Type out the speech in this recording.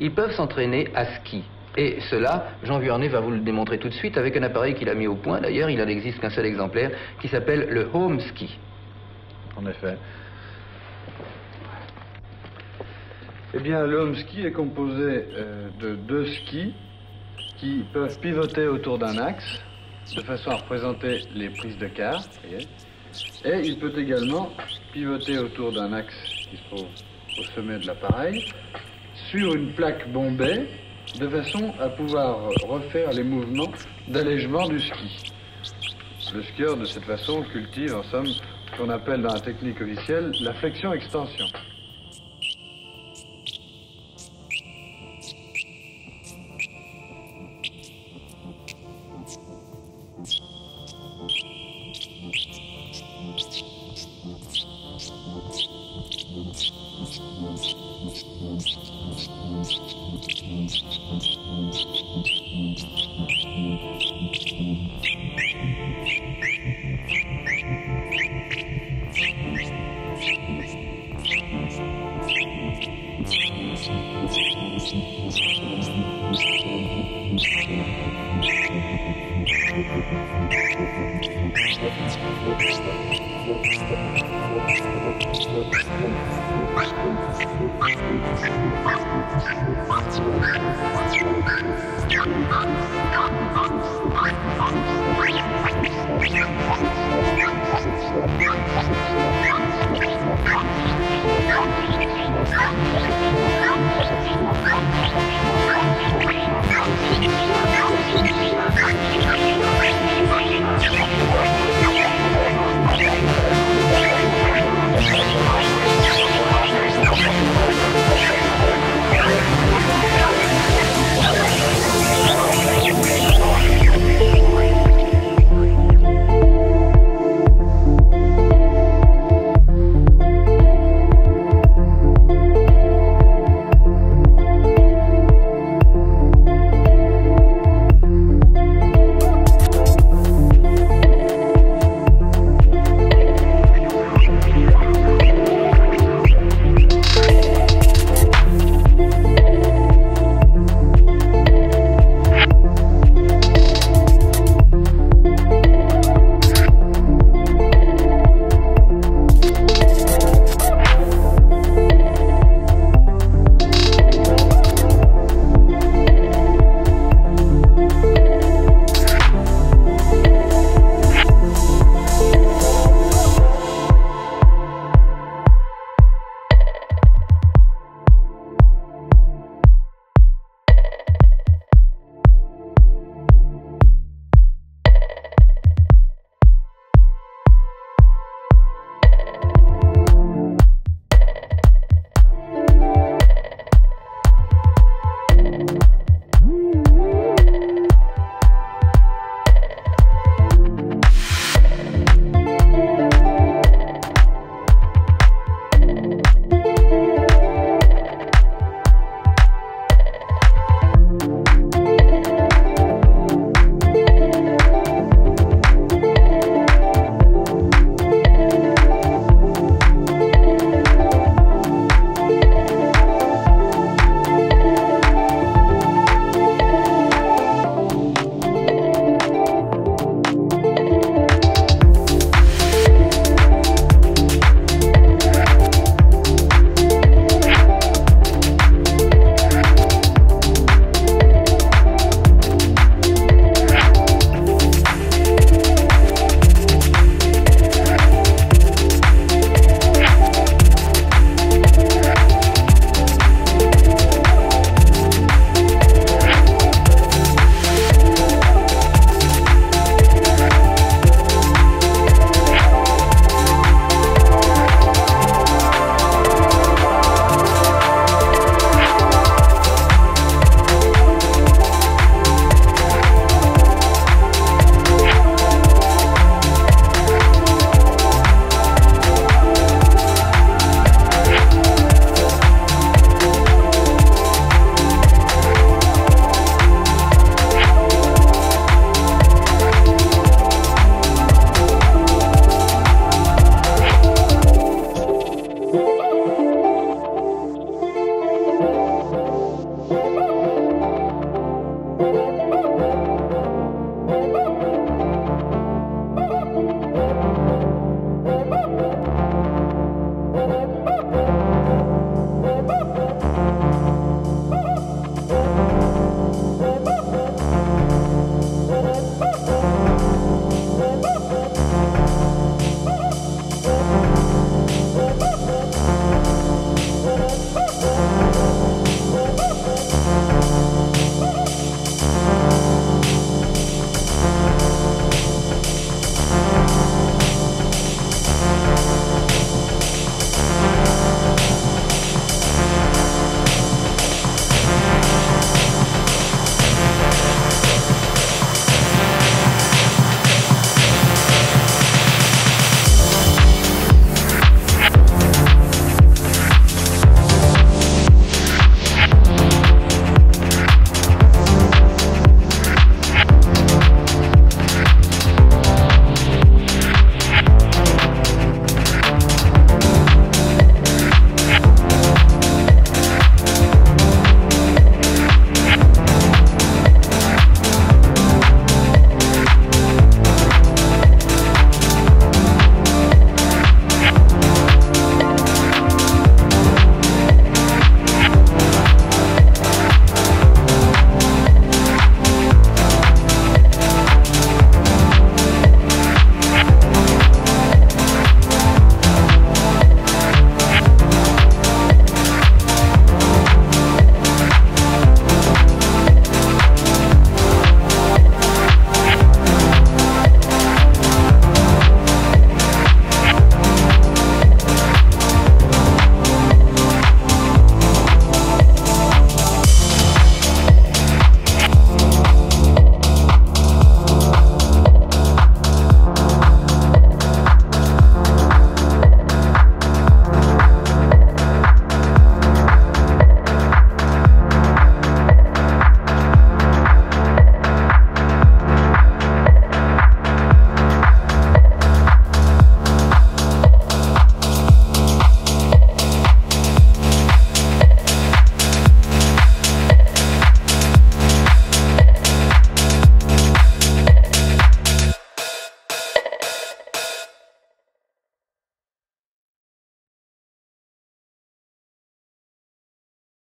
ils peuvent s'entraîner à ski. Et cela, Jean-Vuornet va vous le démontrer tout de suite avec un appareil qu'il a mis au point. D'ailleurs, il n'en existe qu'un seul exemplaire qui s'appelle le Home Ski. En effet. Eh bien, le Home Ski est composé de deux skis qui peuvent pivoter autour d'un axe de façon à représenter les prises de quart. Et il peut également pivoter autour d'un axe qui se trouve au sommet de l'appareil sur une plaque bombée, de façon à pouvoir refaire les mouvements d'allègement du ski. Le skieur, de cette façon, cultive, en somme, ce qu'on appelle dans la technique officielle, la flexion-extension.